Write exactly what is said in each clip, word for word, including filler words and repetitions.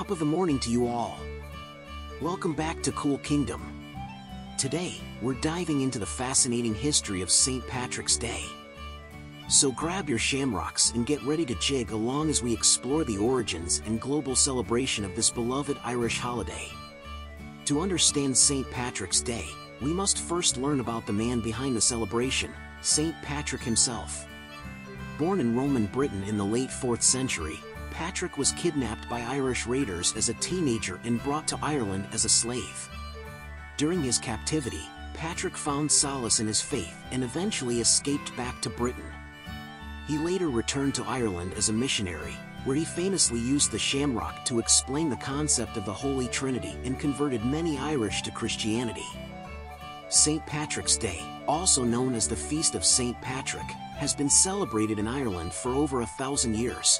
Top of the morning to you all. Welcome back to Kool Kingdom. Today, we're diving into the fascinating history of Saint Patrick's Day. So grab your shamrocks and get ready to jig along as we explore the origins and global celebration of this beloved Irish holiday. To understand Saint Patrick's Day, we must first learn about the man behind the celebration, Saint Patrick himself. Born in Roman Britain in the late fourth century, Patrick was kidnapped by Irish raiders as a teenager and brought to Ireland as a slave. During his captivity, Patrick found solace in his faith and eventually escaped back to Britain. He later returned to Ireland as a missionary, where he famously used the shamrock to explain the concept of the Holy Trinity and converted many Irish to Christianity. Saint Patrick's Day, also known as the Feast of Saint Patrick, has been celebrated in Ireland for over a thousand years.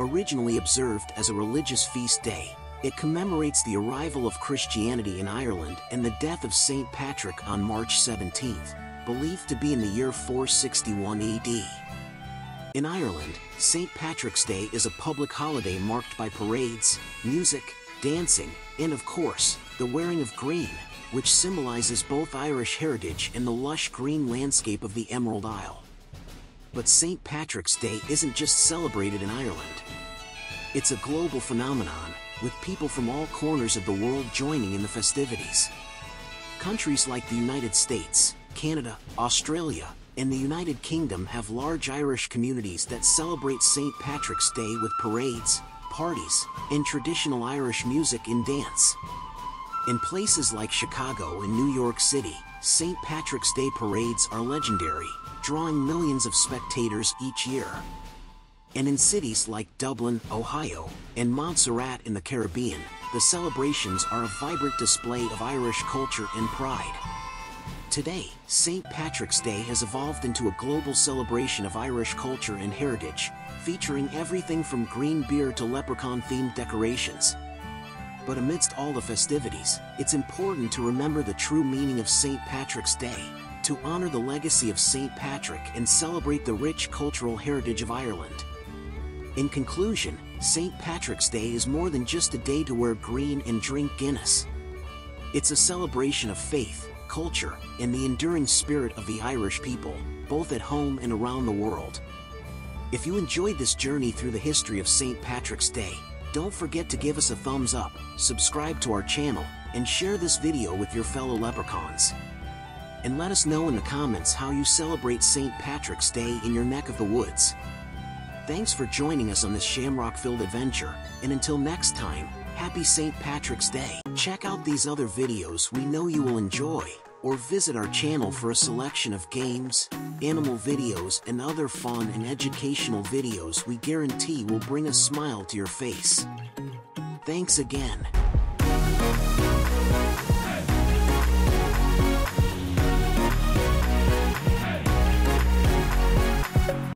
Originally observed as a religious feast day, it commemorates the arrival of Christianity in Ireland and the death of Saint Patrick on March seventeenth, believed to be in the year four sixty-one A D. In Ireland, Saint Patrick's Day is a public holiday marked by parades, music, dancing, and of course, the wearing of green, which symbolizes both Irish heritage and the lush green landscape of the Emerald Isle. But Saint Patrick's Day isn't just celebrated in Ireland. It's a global phenomenon, with people from all corners of the world joining in the festivities. Countries like the United States, Canada, Australia, and the United Kingdom have large Irish communities that celebrate Saint Patrick's Day with parades, parties, and traditional Irish music and dance. In places like Chicago and New York City, Saint Patrick's Day parades are legendary, drawing millions of spectators each year. And in cities like Dublin, Ohio, and Montserrat in the Caribbean, the celebrations are a vibrant display of Irish culture and pride. Today, Saint Patrick's Day has evolved into a global celebration of Irish culture and heritage, featuring everything from green beer to leprechaun-themed decorations. But amidst all the festivities, it's important to remember the true meaning of Saint Patrick's Day, to honor the legacy of Saint Patrick and celebrate the rich cultural heritage of Ireland. In conclusion, Saint Patrick's Day is more than just a day to wear green and drink Guinness. It's a celebration of faith, culture, and the enduring spirit of the Irish people, both at home and around the world. If you enjoyed this journey through the history of Saint Patrick's Day, don't forget to give us a thumbs up, subscribe to our channel, and share this video with your fellow leprechauns. And let us know in the comments how you celebrate Saint Patrick's Day in your neck of the woods. Thanks for joining us on this shamrock-filled adventure, and until next time, happy Saint Patrick's Day. Check out these other videos we know you will enjoy, or visit our channel for a selection of games, animal videos, and other fun and educational videos we guarantee will bring a smile to your face. Thanks again.